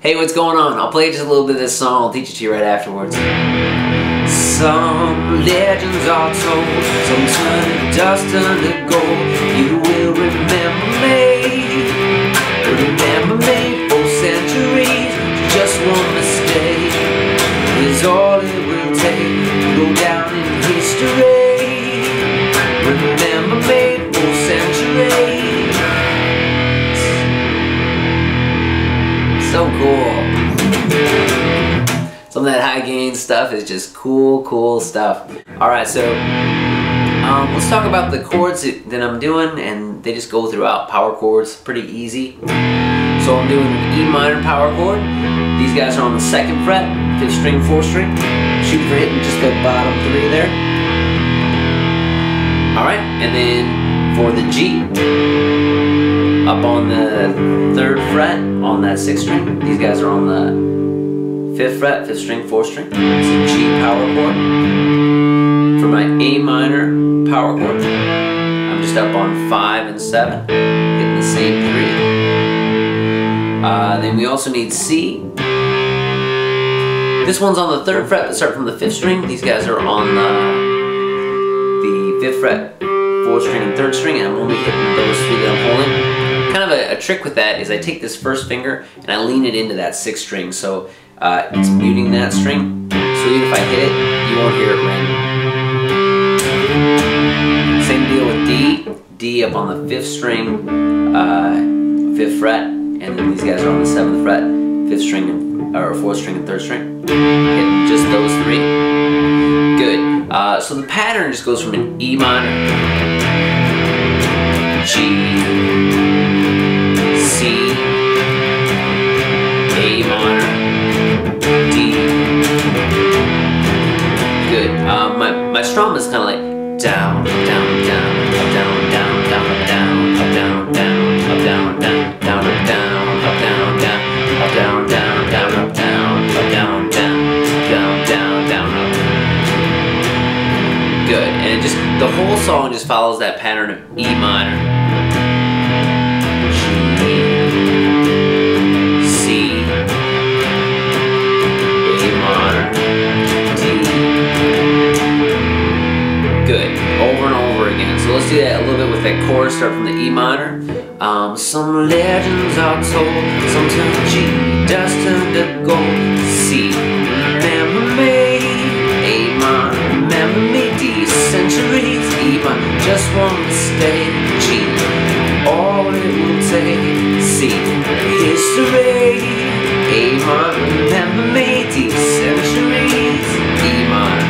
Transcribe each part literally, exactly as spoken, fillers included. Hey, what's going on? I'll play just a little bit of this song. I'll teach it to you right afterwards. Some legends are told, some turn to dust and to gold. You will remember me, remember me for centuries. Just one mistake is all it will take to go down in history. Remember me for centuries. So cool. Some of that high gain stuff is just cool, cool stuff. Alright, so um, let's talk about the chords that I'm doing, and they just go throughout. Power chords, pretty easy. So I'm doing an E minor power chord. These guys are on the second fret, fifth string, fourth string. Shoot for hitting just the bottom three there. Alright, and then for the G, up on the third fret on that sixth string. These guys are on the fifth fret, fifth string, fourth string. It's a G power chord. For my A minor power chord, I'm just up on five and seven, hitting the same three. Uh, then we also need C. This one's on the third fret, but start from the fifth string. These guys are on the, the fifth fret, fourth string, and third string, and I'm only hitting those three that I'm holding. Kind of a, a trick with that is I take this first finger and I lean it into that sixth string, so uh, it's muting that string. So even if I hit it, you won't hear it ring. Same deal with D. D up on the fifth string, uh, fifth fret, and then these guys are on the seventh fret, fifth string, or fourth string, and third string. Hitting just those three. Good. Uh, so the pattern just goes from an E minor, G, C, A minor, D. Good. Uh, my my strum is kind of like down, down, down, up, down, down, down, up, down, up, down, down, up, down, down, down, up, down, up, down, down, up, down, down, down, up, down, up, down, down, down, down, down, up. Good. And just the whole song just follows that pattern of E minor, do that a little bit with that chorus. Start from the E minor. Um, some legends are told, some turn to G, dust turned to gold. C, remember me. A minor, remember me. D, centuries. E minor, just one mistake. G, all it will take. C, history. A minor, remember me. D, centuries. E minor.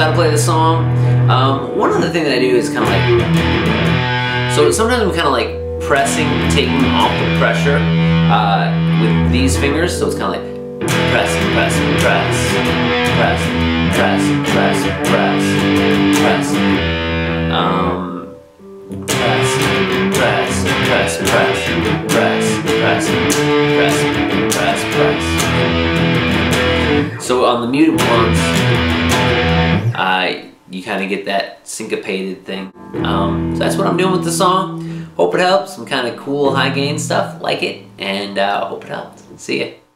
How to play the song. Um, one other thing that I do is kind of like, so sometimes I'm kind of like pressing, taking off the pressure uh, with these fingers, so it's kind of like press, press, press, press, press, press, press, press, um, press, press, press, press, press, press, press, press, press. So on the muted ones, Uh, you kind of get that syncopated thing. Um, so that's what I'm doing with the song. Hope it helps. Some kind of cool high gain stuff. Like it, and uh, hope it helps. See ya.